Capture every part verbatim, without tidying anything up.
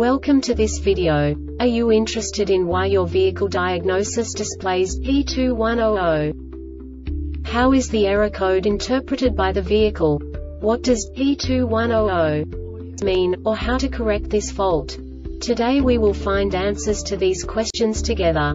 Welcome to this video. Are you interested in why your vehicle diagnosis displays P two one zero zero? How is the error code interpreted by the vehicle? What does P two one zero zero mean, or how to correct this fault? Today we will find answers to these questions together.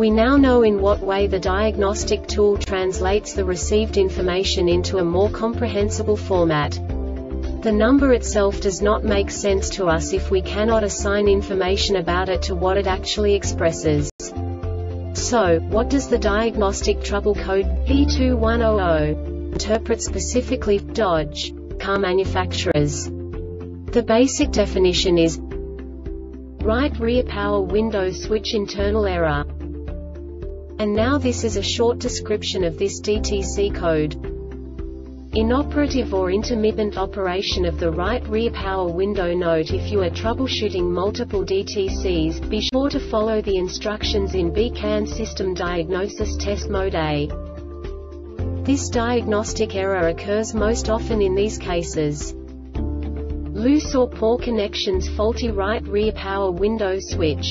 We now know in what way the diagnostic tool translates the received information into a more comprehensible format. The number itself does not make sense to us if we cannot assign information about it to what it actually expresses. So, what does the diagnostic trouble code P two one zero zero interpret specifically for Dodge car manufacturers? The basic definition is right rear power window switch internal error. And now this is a short description of this D T C code. Inoperative or intermittent operation of the right rear power window. Note: if you are troubleshooting multiple D T Cs, be sure to follow the instructions in B CAN system diagnosis test mode A. This diagnostic error occurs most often in these cases: loose or poor connections, faulty right rear power window switch.